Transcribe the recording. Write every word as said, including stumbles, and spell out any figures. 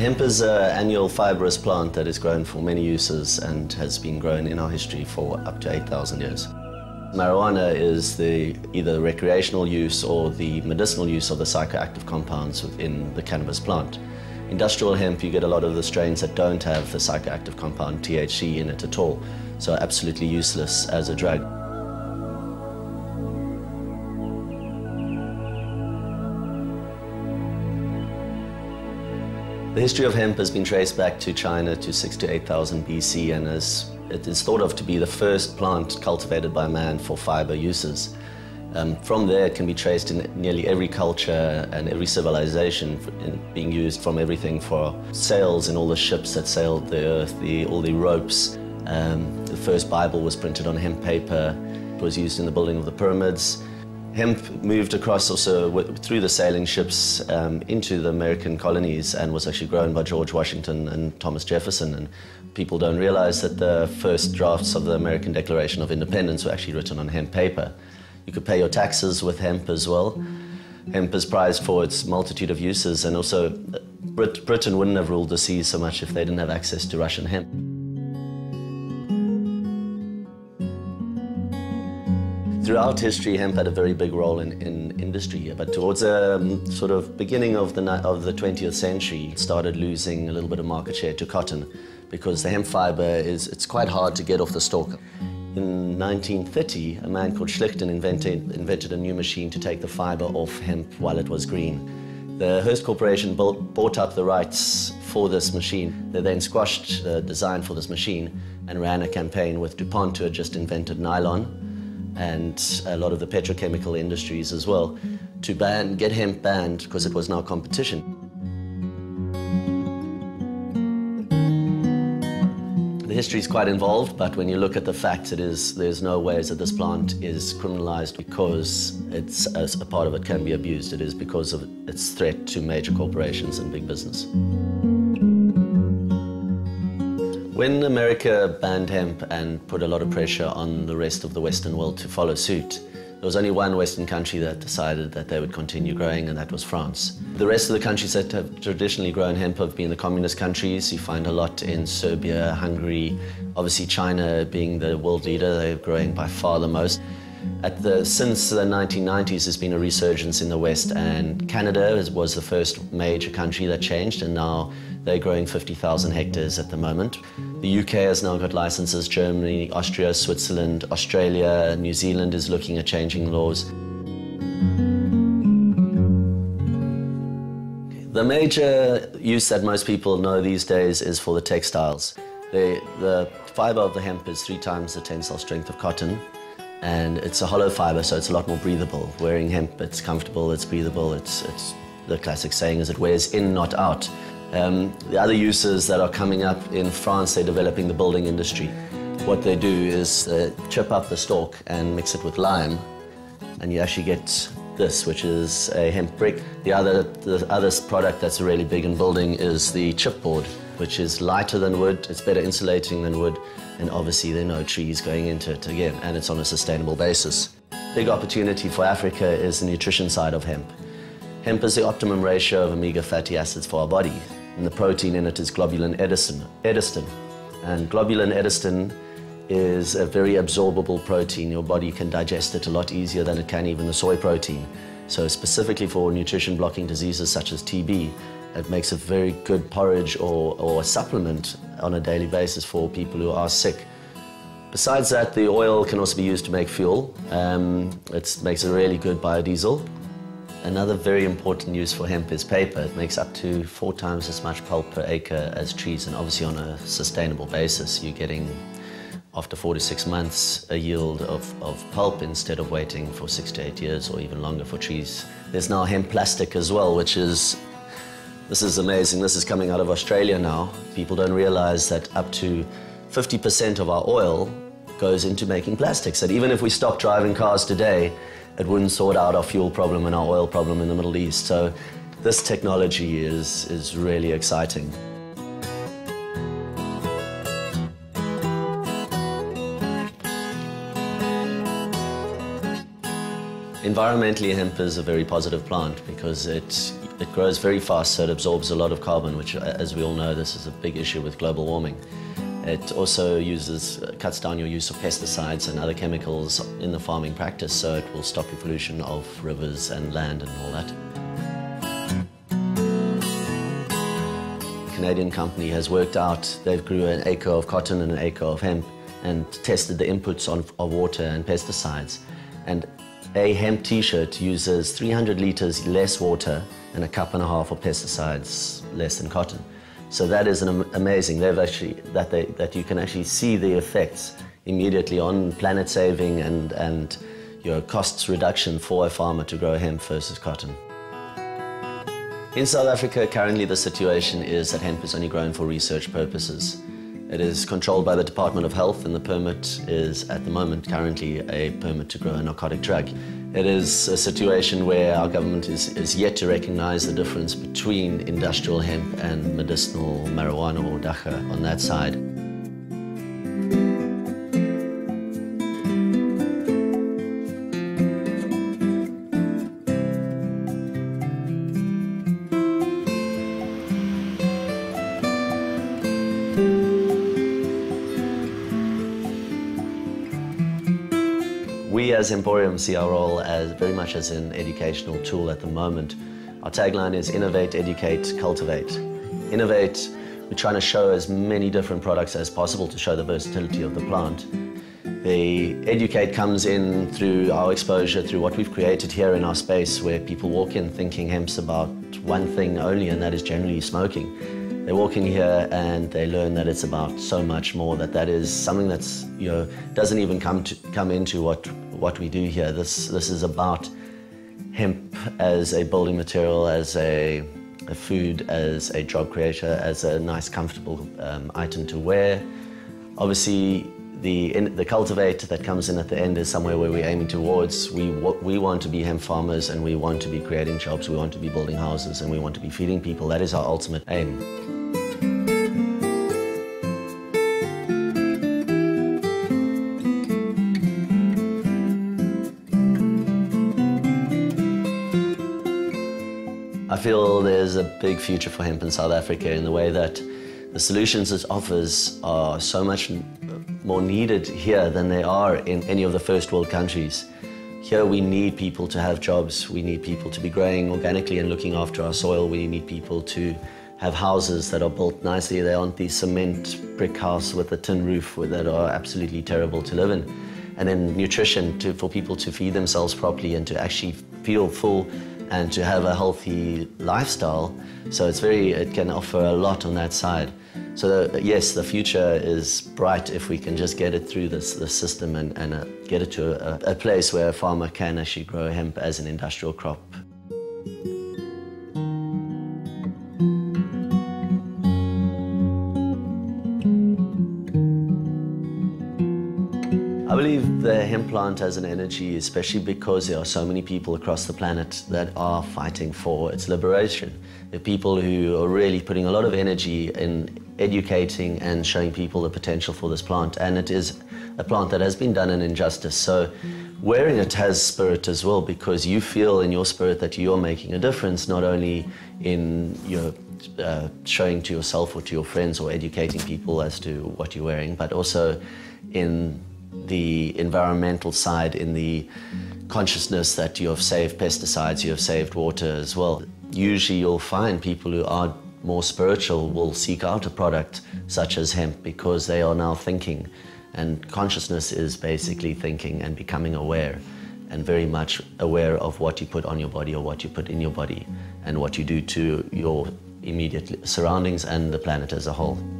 Hemp is an annual fibrous plant that is grown for many uses and has been grown in our history for up to eight thousand years. Marijuana is the either recreational use or the medicinal use of the psychoactive compounds within the cannabis plant. Industrial hemp, you get a lot of the strains that don't have the psychoactive compound T H C in it at all, so absolutely useless as a drug. The history of hemp has been traced back to China to six to eight thousand B C and is, it is thought of to be the first plant cultivated by man for fiber uses. Um, from there, it can be traced in nearly every culture and every civilization, in being used from everything for sails in all the ships that sailed the earth, the, all the ropes. Um, the first Bible was printed on hemp paper. It was used in the building of the pyramids. Hemp moved across also through the sailing ships um, into the American colonies and was actually grown by George Washington and Thomas Jefferson. And people don't realize that the first drafts of the American Declaration of Independence were actually written on hemp paper. You could pay your taxes with hemp as well. Hemp is prized for its multitude of uses, and also Brit Britain wouldn't have ruled the seas so much if they didn't have access to Russian hemp. Throughout history, hemp had a very big role in, in industry, but towards the um, sort of beginning of the, of the twentieth century, it started losing a little bit of market share to cotton, because the hemp fiber is it's quite hard to get off the stalk. In nineteen thirty, a man called Schlichten invented, invented a new machine to take the fiber off hemp while it was green. The Hearst Corporation built, bought up the rights for this machine. They then squashed the design for this machine and ran a campaign with DuPont, who had just invented nylon, and a lot of the petrochemical industries as well, to ban, get hemp banned because it was now competition. The history is quite involved, but when you look at the facts, it is, there's no ways that this plant is criminalized because it's, a part of it can be abused. It is because of its threat to major corporations and big business. When America banned hemp and put a lot of pressure on the rest of the Western world to follow suit, there was only one Western country that decided that they would continue growing, and that was France. The rest of the countries that have traditionally grown hemp have been the communist countries. You find a lot in Serbia, Hungary, obviously China being the world leader, they're growing by far the most. At the, since the nineteen nineties, there's been a resurgence in the West, and Canada was the first major country that changed, and now they're growing fifty thousand hectares at the moment. The U K has now got licenses, Germany, Austria, Switzerland, Australia, New Zealand is looking at changing laws. The major use that most people know these days is for the textiles. The, the fiber of the hemp is three times the tensile strength of cotton, and it's a hollow fiber, so it's a lot more breathable. Wearing hemp, it's comfortable, it's breathable, it's, it's the classic saying is it wears in, not out. Um, the other uses that are coming up in France, they're developing the building industry. What they do is uh, chip up the stalk and mix it with lime, and you actually get this, which is a hemp brick. The other, the other product that's really big in building is the chipboard, which is lighter than wood, it's better insulating than wood, and obviously there are no trees going into it again, and it's on a sustainable basis. Big opportunity for Africa is the nutrition side of hemp. Hemp is the optimum ratio of omega fatty acids for our body, and the protein in it is globulin edistin, edistin. And globulin edistin is a very absorbable protein. Your body can digest it a lot easier than it can even the soy protein. So specifically for nutrition blocking diseases such as T B, it makes a very good porridge or, or a supplement on a daily basis for people who are sick. Besides that, the oil can also be used to make fuel. Um, it makes a really good biodiesel. Another very important use for hemp is paper. It makes up to four times as much pulp per acre as trees, and obviously on a sustainable basis. You're getting, after four to six months, a yield of, of pulp instead of waiting for six to eight years or even longer for trees. There's now hemp plastic as well, which is, this is amazing. This is coming out of Australia now. People don't realize that up to fifty percent of our oil goes into making plastics. That even if we stopped driving cars today, it wouldn't sort out our fuel problem and our oil problem in the Middle East. So this technology is, is really exciting. Environmentally, hemp is a very positive plant because it It grows very fast, so it absorbs a lot of carbon, which, as we all know, this is a big issue with global warming. It also uses, cuts down your use of pesticides and other chemicals in the farming practice, so it will stop your pollution of rivers and land and all that. A Canadian company has worked out, they've grew an acre of cotton and an acre of hemp and tested the inputs on, of water and pesticides. And a hemp t-shirt uses three hundred litres less water and a cup and a half of pesticides less than cotton. So that is an amazing, they've actually, that, they, that you can actually see the effects immediately on planet saving and, and your costs reduction for a farmer to grow hemp versus cotton. In South Africa, currently the situation is that hemp is only grown for research purposes. It is controlled by the Department of Health, and the permit is, at the moment, currently a permit to grow a narcotic drug. It is a situation where our government is, is yet to recognise the difference between industrial hemp and medicinal marijuana or dacha on that side. We as Emporium see our role as very much as an educational tool at the moment. Our tagline is innovate, educate, cultivate. Innovate, we're trying to show as many different products as possible to show the versatility of the plant. The educate comes in through our exposure, through what we've created here in our space where people walk in thinking hemp's about one thing only, and that is generally smoking. They walk in here and they learn that it's about so much more, that that is something that's, you know, doesn't even come, to, come into what what we do here. This, this is about hemp as a building material, as a, a food, as a job creator, as a nice, comfortable um, item to wear. Obviously, the, in, the cultivate that comes in at the end is somewhere where we're aiming towards. We, we want to be hemp farmers, and we want to be creating jobs, we want to be building houses, and we want to be feeding people. That is our ultimate aim. I feel there's a big future for hemp in South Africa in the way that the solutions it offers are so much more needed here than they are in any of the first world countries. Here we need people to have jobs, we need people to be growing organically and looking after our soil, we need people to have houses that are built nicely, they aren't these cement brick houses with a tin roof that are absolutely terrible to live in. And then nutrition to, for people to feed themselves properly and to actually feel full and to have a healthy lifestyle. So it's very, it can offer a lot on that side. So the, yes, the future is bright if we can just get it through this, this system and, and uh, get it to a, a place where a farmer can actually grow hemp as an industrial crop. I believe the hemp plant has an energy, especially because there are so many people across the planet that are fighting for its liberation. The people who are really putting a lot of energy in educating and showing people the potential for this plant. And it is a plant that has been done an injustice. So wearing it has spirit as well, because you feel in your spirit that you're making a difference, not only in your Uh, showing to yourself or to your friends or educating people as to what you're wearing, but also in the environmental side, in the consciousness that you have saved pesticides, you have saved water as well. Usually you'll find people who are more spiritual will seek out a product such as hemp because they are now thinking, and consciousness is basically thinking and becoming aware, and very much aware of what you put on your body or what you put in your body and what you do to your immediate surroundings and the planet as a whole.